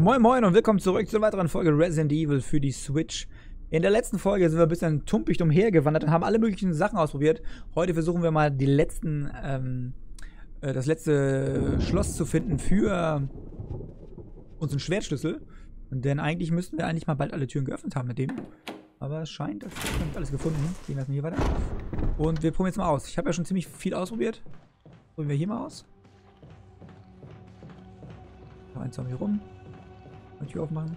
Moin Moin und willkommen zurück zur weiteren Folge Resident Evil für die Switch. In der letzten Folge sind wir ein bisschen tumpig umhergewandert und haben alle möglichen Sachen ausprobiert. Heute versuchen wir mal die letzten, das letzte Schloss zu finden für unseren Schwertschlüssel. Denn eigentlich müssten wir mal bald alle Türen geöffnet haben mit dem. Aber es scheint, dass wir alles gefunden haben. Gehen wir erstmal hier weiter. Und wir probieren jetzt mal aus. Ich habe ja schon ziemlich viel ausprobiert. Probieren wir hier mal aus. Noch einen Zombie hier rum. Tür aufmachen.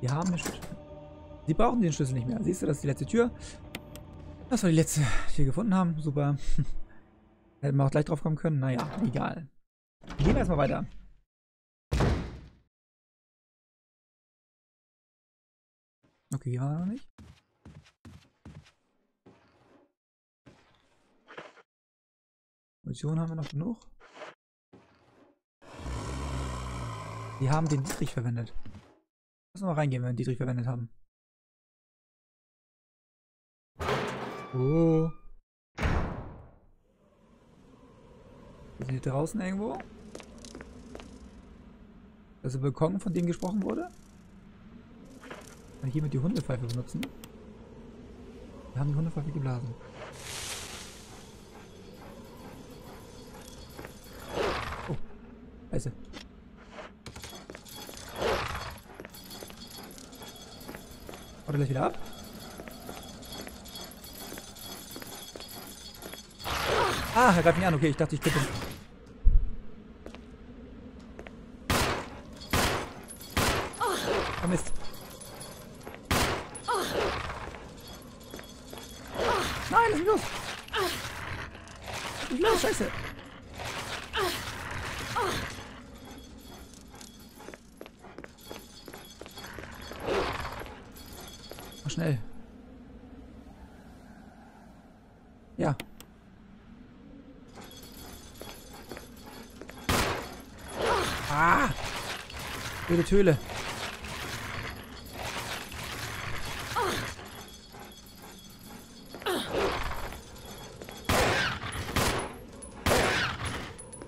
Wir haben den Schlüssel. Sie brauchen den Schlüssel nicht mehr. Siehst du, das ist die letzte Tür. Das war die letzte, die wir gefunden haben. Super. Hätten wir auch gleich drauf kommen können. Naja, egal. Gehen wir erstmal weiter. Okay, hier war noch nicht. Munition haben wir noch genug. Wir haben den Dietrich verwendet. Lass uns mal reingehen, wenn wir den Dietrich verwendet haben. Oh. Wir sind hier draußen irgendwo. Das ist der Balkon, von dem gesprochen wurde. Kann ich hiermit die Hundepfeife benutzen? Wir haben die Hundepfeife geblasen. Oh. Scheiße. Haut er gleich wieder ab? Ah, er greift mich an. Okay, ich dachte, ich kippe. Oh, Mist. Nein, lass mich los. Lass mich los, Scheiße. Schnell. Ja. Ah! Blöde Töle.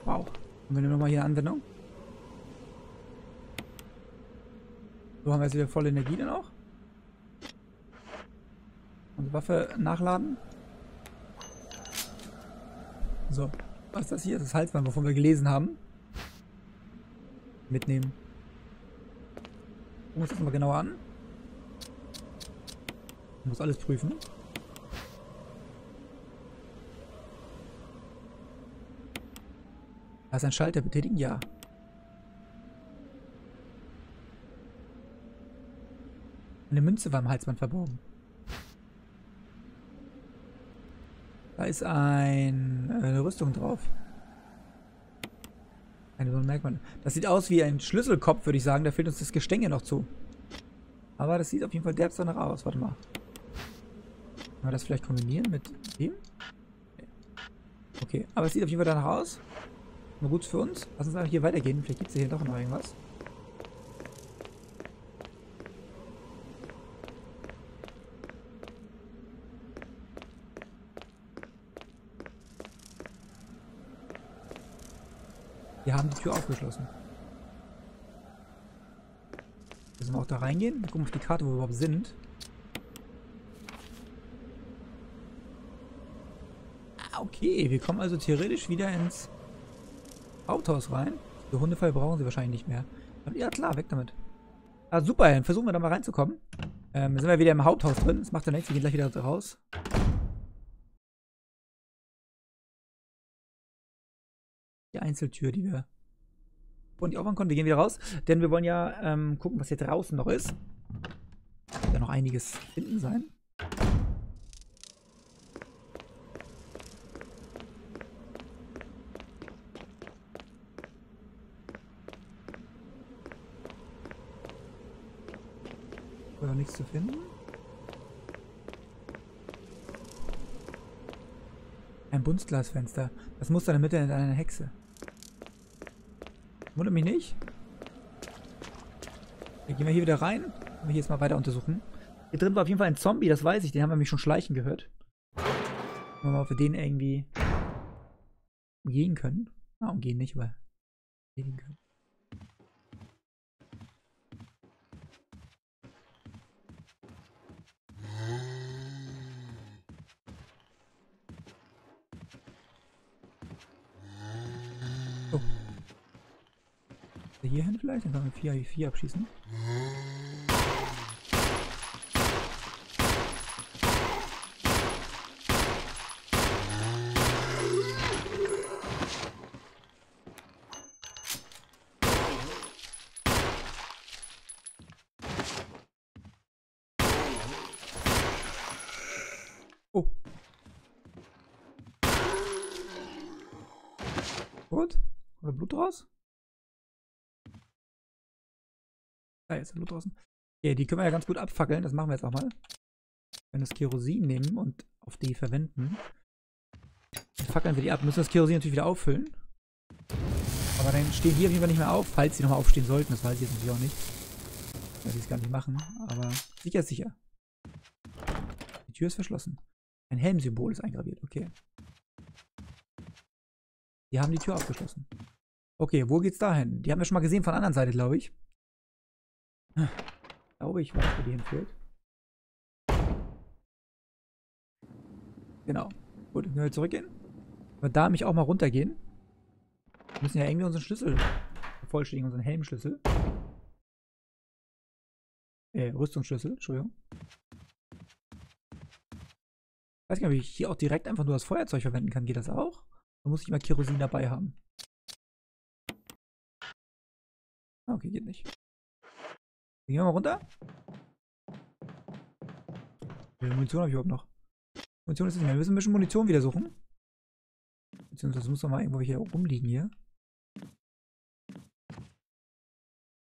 Wow. Und wir nehmen nochmal hier Anwendung. So haben wir jetzt wieder volle Energie dann auch. Waffe nachladen. So, was ist das hier? Das ist Halsband, wovon wir gelesen haben. Mitnehmen. Gucken wir uns das mal genauer an. Ich muss alles prüfen. Da ist ein Schalter, betätigen? Ja. Eine Münze war im Halsband verborgen. Da ist eine Rüstung drauf. Eine so ein Merkmal. Das sieht aus wie ein Schlüsselkopf, würde ich sagen. Da fehlt uns das Gestänge noch zu. Aber das sieht auf jeden Fall derbst danach aus. Warte mal. Können wir das vielleicht kombinieren mit dem? Okay, aber es sieht auf jeden Fall danach aus. Nur gut für uns. Lass uns einfach hier weitergehen. Vielleicht gibt es hier doch noch irgendwas. Wir haben die Tür aufgeschlossen. Müssen wir auch da reingehen? Wir gucken auf die Karte, wo wir überhaupt sind. Ah, okay. Wir kommen also theoretisch wieder ins Haupthaus rein. Die Hundefall brauchen sie wahrscheinlich nicht mehr. Aber ja, klar, weg damit. Ah, super. Dann versuchen wir da mal reinzukommen. Sind wir wieder im Haupthaus drin. Das macht ja nichts. Wir gehen gleich wieder raus. Die Einzeltür, die wir und die aufmachen konnten. Wir gehen wieder raus, denn wir wollen ja gucken, was hier draußen noch ist. Wird ja noch einiges finden sein. Oder nichts zu finden. Ein Buntglasfenster. Das muss dann in der Mitte in einer Hexe. Wundert mich nicht. Dann gehen wir hier wieder rein. Können wir hier jetzt mal weiter untersuchen. Hier drin war auf jeden Fall ein Zombie, das weiß ich. Den haben wir nämlich schon schleichen gehört. Gucken wir mal, ob wir den irgendwie umgehen können. Ah, umgehen nicht, aber umgehen können. Hier hin vielleicht? Dann können wir 4 abschießen. Ah, jetzt ist Blut draußen. Okay, die können wir ja ganz gut abfackeln. Das machen wir jetzt auch mal. Wir können das Kerosin nehmen und auf die verwenden. Dann fackeln wir die ab. Müssen das Kerosin natürlich wieder auffüllen. Aber dann stehen die auf jeden Fall nicht mehr auf, falls sie nochmal aufstehen sollten. Das weiß ich jetzt natürlich auch nicht. Weil die es gar nicht machen. Aber sicher ist sicher. Die Tür ist verschlossen. Ein Helmsymbol ist eingraviert. Okay. Die haben die Tür aufgeschlossen. Okay, wo geht's dahin? Die haben wir schon mal gesehen von der anderen Seite, glaube ich. Glaube ich, was für die hinführt. Genau. Gut, können wir zurückgehen? Können wir da nämlich auch mal runtergehen? Wir müssen ja irgendwie unseren Schlüssel vervollständigen, unseren Helmschlüssel. Rüstungsschlüssel, Entschuldigung. Ich weiß gar nicht, ob ich hier auch direkt einfach nur das Feuerzeug verwenden kann. Geht das auch? Da muss ich immer Kerosin dabei haben. Okay, geht nicht. Gehen wir mal runter. Wie viel Munition habe ich überhaupt noch? Munition ist nicht mehr. Wir müssen ein bisschen Munition wieder suchen. Beziehungsweise muss doch mal irgendwo hier rumliegen hier.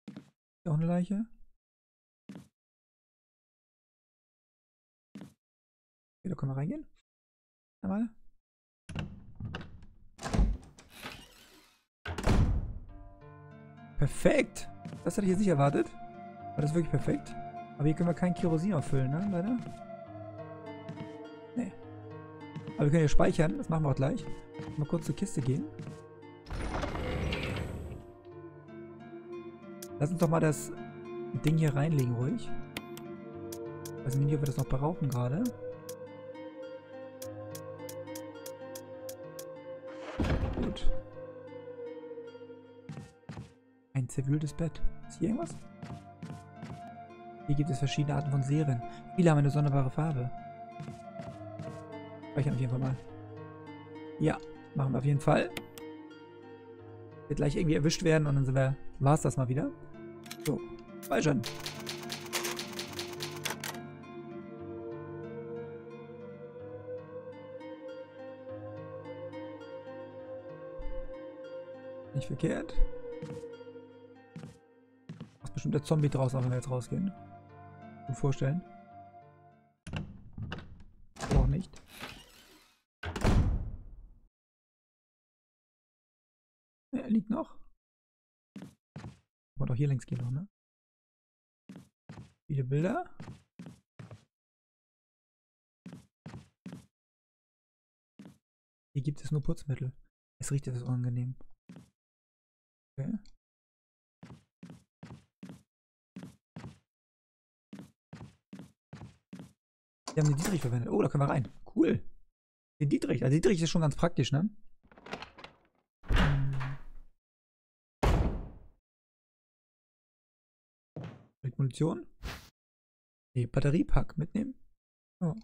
Ist auch eine Leiche. Okay, da können wir reingehen. Einmal. Perfekt! Das hätte ich jetzt nicht erwartet. War das wirklich perfekt? Aber hier können wir kein Kerosin auffüllen, ne? Leider. Nee. Aber wir können hier speichern. Das machen wir auch gleich. Mal kurz zur Kiste gehen. Lass uns doch mal das Ding hier reinlegen, ruhig. Ich weiß nicht, ob wir das noch brauchen gerade. Gut. Ein zerwühltes Bett. Ist hier irgendwas? Hier gibt es verschiedene Arten von Serien. Viele haben eine sonderbare Farbe. Speichern auf jeden Fall mal. Ja, machen wir auf jeden Fall. Wird gleich irgendwie erwischt werden und dann sind wir, war's das mal wieder. So, speichern. Nicht verkehrt. Macht bestimmt der Zombie draußen, wenn wir jetzt rausgehen. Vorstellen. Auch nicht. Ja, er liegt noch. Wollte auch hier längs gehen noch, ne? Viele Bilder. Hier gibt es nur Putzmittel. Es riecht etwas unangenehm. Okay. Wir haben den Dietrich verwendet. Oh, da können wir rein. Cool. Den Dietrich. Der Dietrich ist schon ganz praktisch, ne? Mit Munition. Nee, Batteriepack mitnehmen. Oh.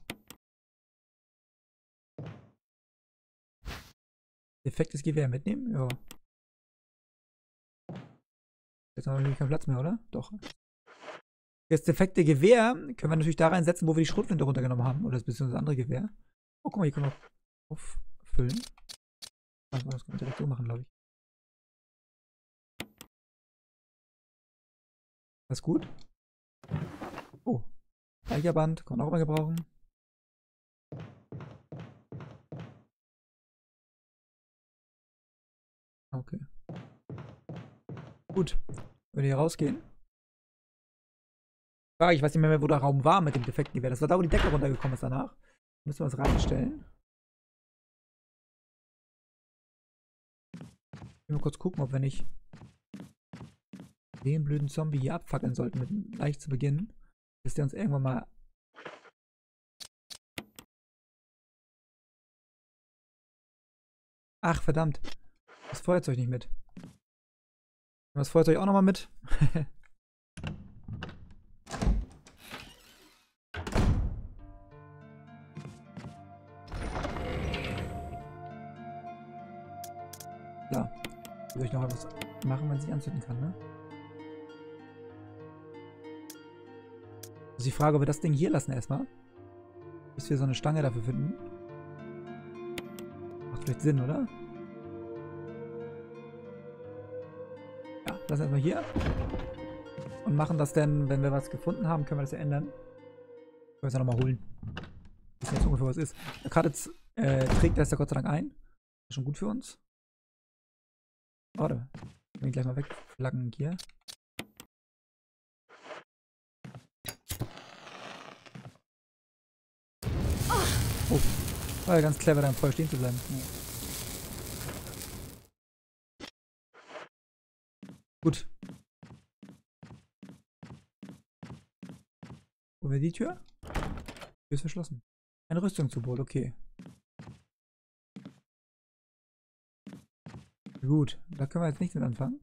Defektes Gewehr mitnehmen. Ja. Jetzt haben wir natürlich keinen Platz mehr, oder? Doch. Das defekte Gewehr können wir natürlich da reinsetzen, wo wir die Schrotflinte runtergenommen haben. Oder das beziehungsweise andere Gewehr. Oh, guck mal, hier können wir auffüllen. Also, das können wir direkt so machen, glaube ich. Das ist gut. Oh, Speicherband, kann man auch mal gebrauchen. Okay. Gut, wenn wir hier rausgehen. Ich weiß nicht mehr, wo der Raum war mit dem defekten Gewehr. Das war da, wo die Decke runtergekommen ist danach. Müssen wir das reinstellen. Ich will mal kurz gucken, ob wir nicht den blöden Zombie hier abfackeln sollten, mit gleich zu Beginn. Bis der uns irgendwann mal... Ach, verdammt. Das Feuerzeug nicht mit. Das freut euch auch nochmal mit. Ja, würde ich noch etwas machen, wenn sie anzünden kann, ne? Also die Frage, ob wir das Ding hier lassen erstmal. Bis wir so eine Stange dafür finden. Macht vielleicht Sinn, oder? Ja, lassen wir erstmal hier. Und machen das dann, wenn wir was gefunden haben, können wir das ja ändern. Können wir es ja nochmal holen. Das ist jetzt ungefähr was ist. Der Karte trägt das ja Gott sei Dank ein. Das ist schon gut für uns. Warte, ich will ihn gleich mal wegflaggen hier. Oh, war ja ganz clever, dann voll stehen zu bleiben. Ja. Gut. Wo wir die Tür? Die ist verschlossen. Ein Rüstungssymbol, okay. Gut, da können wir jetzt nichts mit anfangen.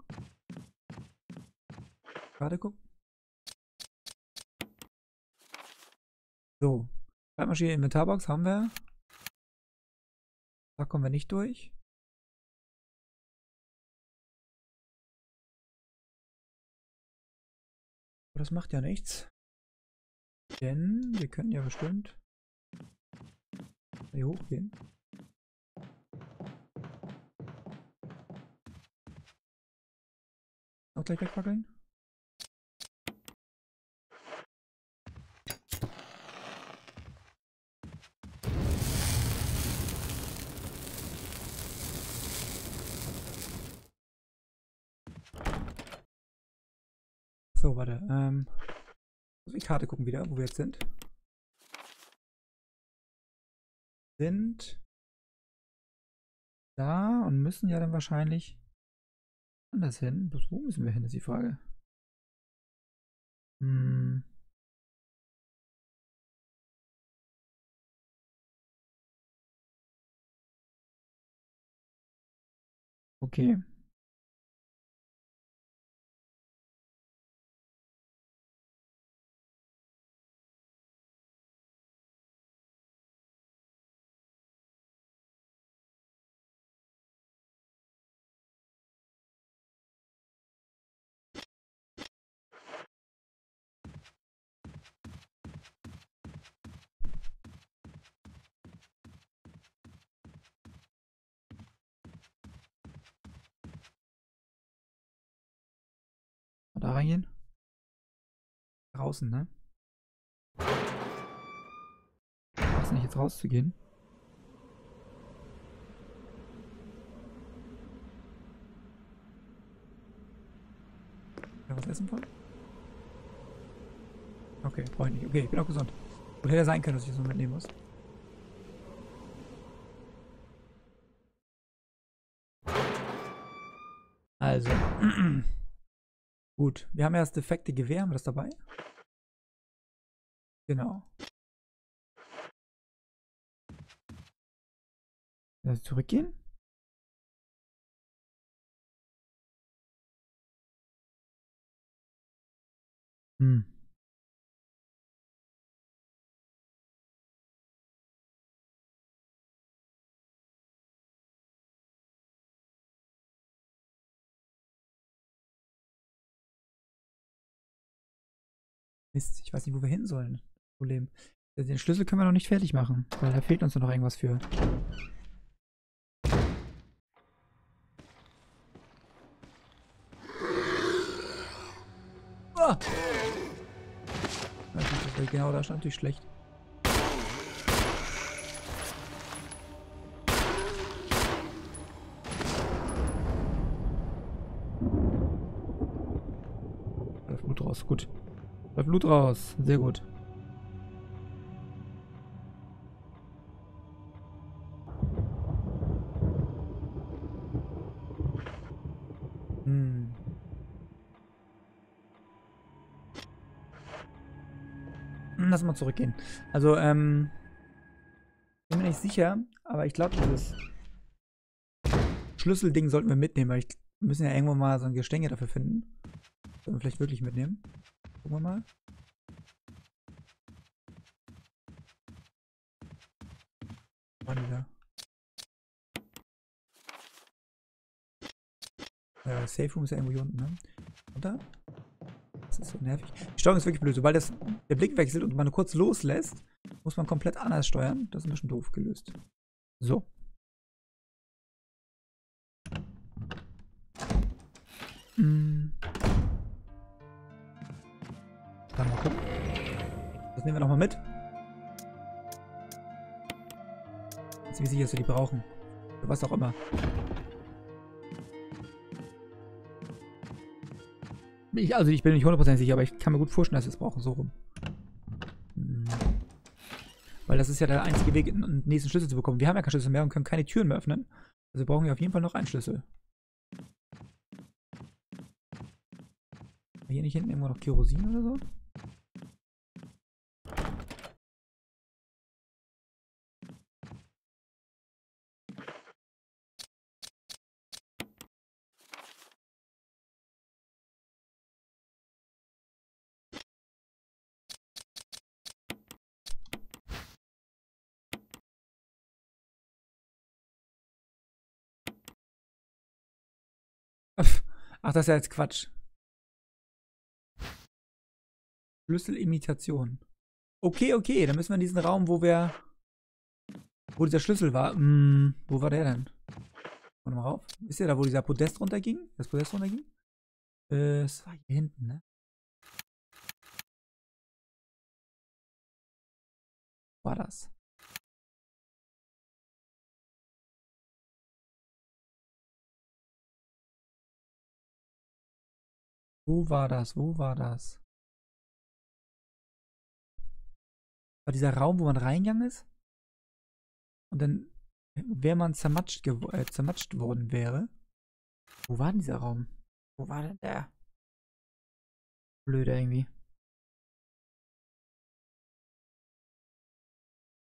Gerade gucken. So. Schreibmaschine, Inventarbox haben wir. Da kommen wir nicht durch. Aber das macht ja nichts. Denn wir können ja bestimmt hier hochgehen. Auch gleich wegfackeln. So, warte. Muss ich die Karte gucken wieder, wo wir jetzt sind. Sind da und müssen ja dann wahrscheinlich anders hin. Bloß wo müssen wir hin, ist die Frage. Okay. Da reingehen? Draußen, ne? Ich weiß nicht, jetzt rauszugehen. Ja, was essen wollen? Okay, brauche ich nicht. Okay, ich bin auch gesund. Wo hätte sein können, dass ich das nur mitnehmen muss. Also. Gut, wir haben ja das defekte Gewehr, haben wir das dabei? Genau. Also zurückgehen? Mist, ich weiß nicht, wo wir hin sollen. Problem. Den Schlüssel können wir noch nicht fertig machen, weil da fehlt uns noch irgendwas für. Ah! Genau, da stand natürlich schlecht. Da ist Blut raus, gut. Läuft Blut raus. Sehr gut. Lass mal zurückgehen. Also, bin mir nicht sicher, aber ich glaube, dieses Schlüsselding sollten wir mitnehmen, weil ich Wir müssen ja irgendwo mal so ein Gestänge dafür finden. Können wir vielleicht wirklich mitnehmen. Gucken wir mal. Oh, dieser. Safe Room ist ja irgendwo hier unten, ne? Runter. Das ist so nervig. Die Steuerung ist wirklich blöd. Sobald das, der Blick wechselt und man kurz loslässt, muss man komplett anders steuern. Das ist ein bisschen doof gelöst. So. Dann mal gucken. Das nehmen wir nochmal mit. Das ist wie sicher, dass wir die brauchen. Für was auch immer. Ich bin nicht 100% sicher, aber ich kann mir gut vorstellen, dass wir es brauchen, so rum. Weil das ist ja der einzige Weg, einen nächsten Schlüssel zu bekommen. Wir haben ja keinen Schlüssel mehr und können keine Türen mehr öffnen. Also brauchen wir auf jeden Fall noch einen Schlüssel. Hier nicht hinten irgendwo noch Kerosin oder so? Ach, das ist ja jetzt Quatsch. Schlüsselimitation. Okay, okay, dann müssen wir in diesen Raum, wo dieser Schlüssel war. Wo war der denn? Warte mal rauf. Ist der da, wo dieser Podest runterging? Das Podest runterging? Das war hier hinten, ne? War das? Wo war das? Wo war das? War dieser Raum, wo man reingegangen ist? Und dann wäre man zermatscht worden wäre. Wo war denn dieser Raum? Wo war denn der? Blöde irgendwie.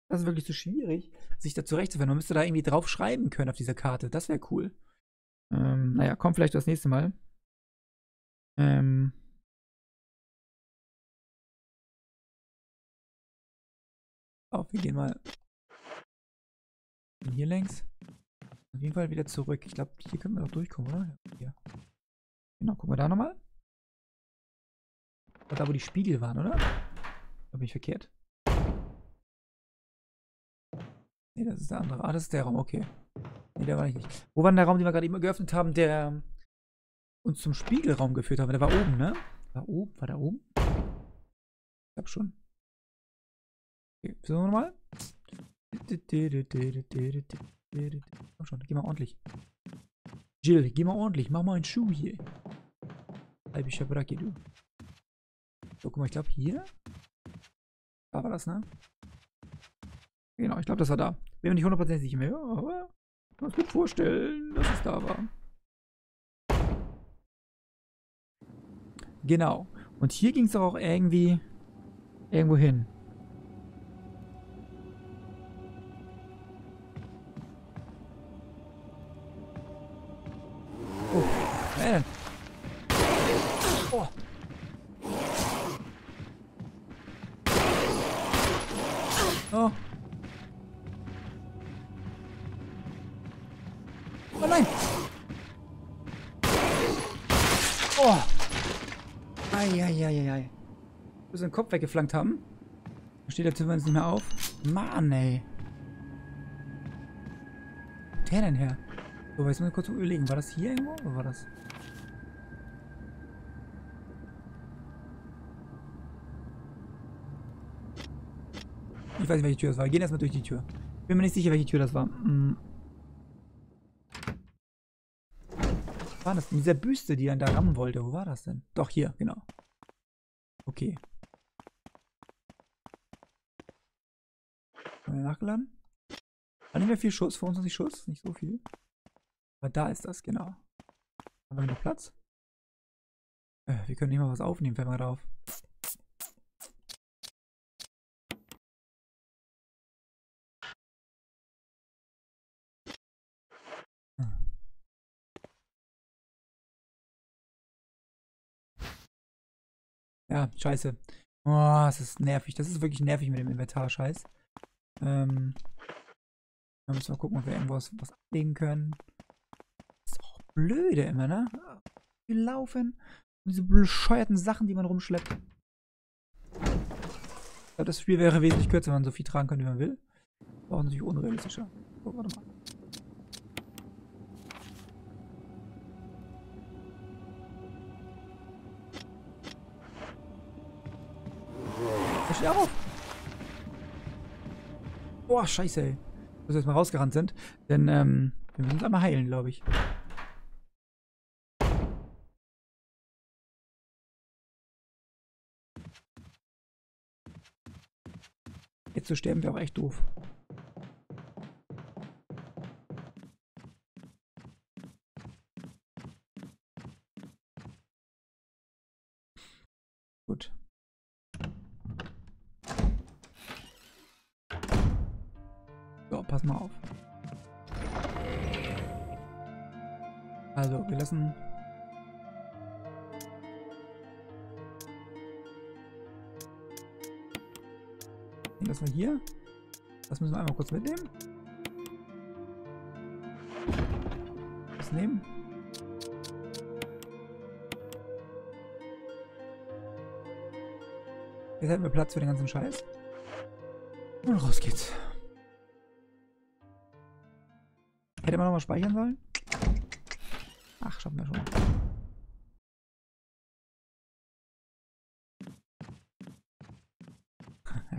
Das ist wirklich so schwierig, sich da zurechtzufinden. Man müsste da irgendwie drauf schreiben können auf dieser Karte. Das wäre cool. Naja, kommt vielleicht das nächste Mal. Auf, wir gehen mal hier längs. Auf jeden Fall wieder zurück. Ich glaube, hier können wir doch durchkommen, oder? Hier. Genau, gucken wir da nochmal. Da, wo die Spiegel waren, oder? Da bin ich verkehrt. Ne, das ist der andere. Ah, das ist der Raum, okay. Ne, der war ich nicht. Wo war denn der Raum, den wir gerade eben geöffnet haben, der uns zum Spiegelraum geführt haben? Der war oben, ne? War oben? War da oben? Ich glaube schon. Okay, versuchen wir nochmal. Komm schon, geh mal ordentlich. Jill, geh mal ordentlich. Mach mal einen Schuh hier. Halbi Schabraki, du. So, guck mal, ich glaube hier. Da war das, ne? Genau, ich glaube, das war da. Bin mir nicht 100% sicher mehr. Aber ich kann mir gut vorstellen, dass es da war. Genau. Und hier ging es doch auch irgendwie irgendwo hin. Oh. Oh. Oh nein. Oh. Eieieiei. Wir sind den Kopf weggeflankt haben. Da steht der Zimmer jetzt nicht mehr auf. Mann, ey. Wo kommt der denn her? So, jetzt muss ich kurz überlegen. War das hier irgendwo oder war das? Ich weiß nicht, welche Tür das war. Wir gehen erstmal durch die Tür. Ich bin mir nicht sicher, welche Tür das war. Was war das denn? Dieser Büste, die dann da rammen wollte. Wo war das denn? Doch, hier, genau. Okay. Haben wir nachgeladen? War nicht mehr viel Schuss, 25 Schuss, nicht so viel. Aber da ist das, genau. Haben wir noch Platz? Wir können nicht mal was aufnehmen, fällt mal drauf. Ja, scheiße. Oh, das ist nervig. Das ist wirklich nervig mit dem Inventar-Scheiß. Da müssen wir gucken, ob wir irgendwo was ablegen können. Das ist auch blöde immer, ne? Wir laufen. Diese bescheuerten Sachen, die man rumschleppt. Ich glaube, das Spiel wäre wesentlich kürzer, wenn man so viel tragen könnte, wie man will. War auch natürlich unrealistischer. Oh, warte mal. Steh auf! Boah, scheiße, ey. Dass wir jetzt mal rausgerannt sind. Denn, wir müssen uns einmal heilen, glaube ich. Jetzt zu sterben wäre auch echt doof. Gut. So, pass mal auf. Also, wir lassen... Das war hier. Das müssen wir einmal kurz mitnehmen. Das nehmen. Jetzt hätten wir Platz für den ganzen Scheiß. Und raus geht's. Hätte man nochmal speichern sollen? Ach, schaffen wir schon.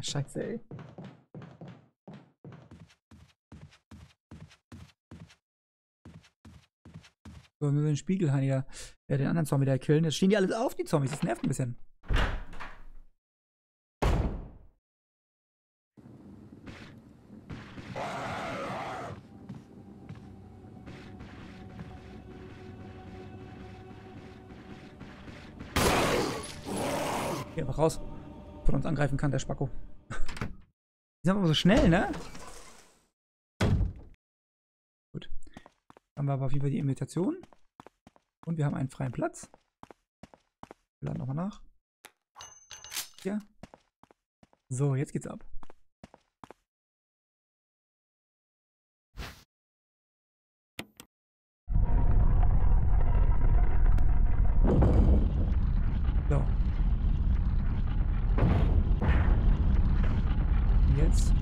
Scheiße, ey. So, wir müssen den Spiegelhahn hier, den anderen Zombie da killen. Jetzt stehen die alles auf, die Zombies. Das nervt ein bisschen. Geh einfach raus. Von uns angreifen kann, der Spacko. Die sind aber so schnell, ne? Gut. Haben wir aber auf jeden Fall die Imitation. Und wir haben einen freien Platz. Wir laden nochmal nach. Hier. So, jetzt geht's ab. So. Jetzt.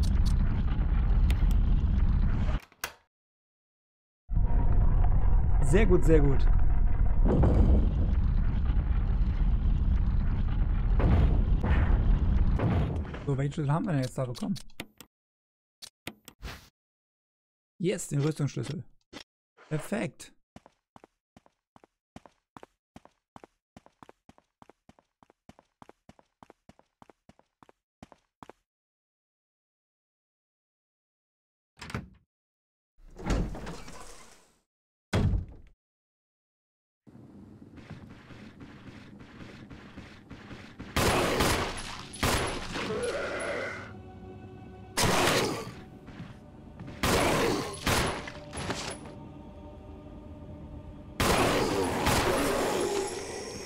Sehr gut, sehr gut. So, welchen Schlüssel haben wir denn jetzt da bekommen? Yes, den Rüstungsschlüssel. Perfekt.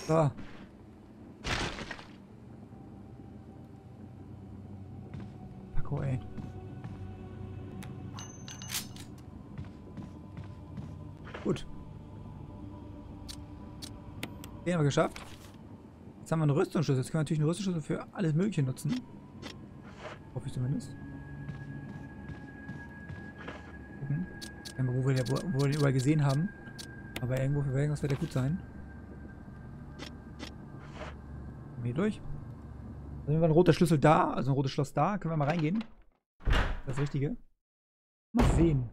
So. Paco, ey. Gut. Den haben wir geschafft. Jetzt haben wir einen Rüstungsschlüssel. Jetzt können wir natürlich einen Rüstungsschlüssel für alles Mögliche nutzen. Hoffe ich zumindest. Gucken. Wo wir den überall gesehen haben. Aber irgendwo für irgendwas wird der gut sein. Hier durch. Dann haben wir ein roter Schlüssel da, also ein rotes Schloss da. Können wir mal reingehen? Das Richtige. Mal sehen.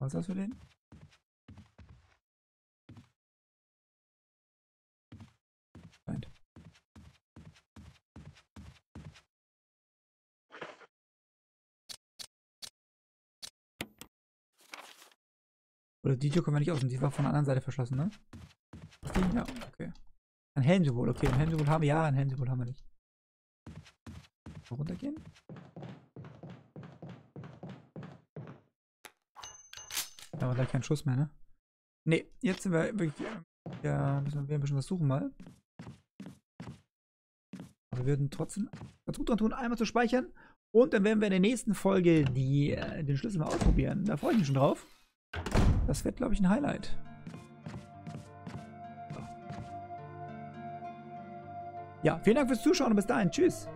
Was ist das für den? Nein. Oder die Tür können wir nicht außen. Die war von der anderen Seite verschlossen, ne? Ja, okay. Ein Helmsymbol, okay. Ein Helmsymbol haben wir. Ja, ein Helmsymbol haben wir nicht. Mal runtergehen. Da war gleich kein Schuss mehr, ne? Ne, jetzt sind wir wirklich. Ja, müssen wir ein bisschen was suchen mal. Aber wir würden trotzdem ganz gut dran tun, einmal zu speichern. Und dann werden wir in der nächsten Folge den Schlüssel mal ausprobieren. Da freue ich mich schon drauf. Das wird, glaube ich, ein Highlight. Ja, vielen Dank fürs Zuschauen und bis dahin. Tschüss.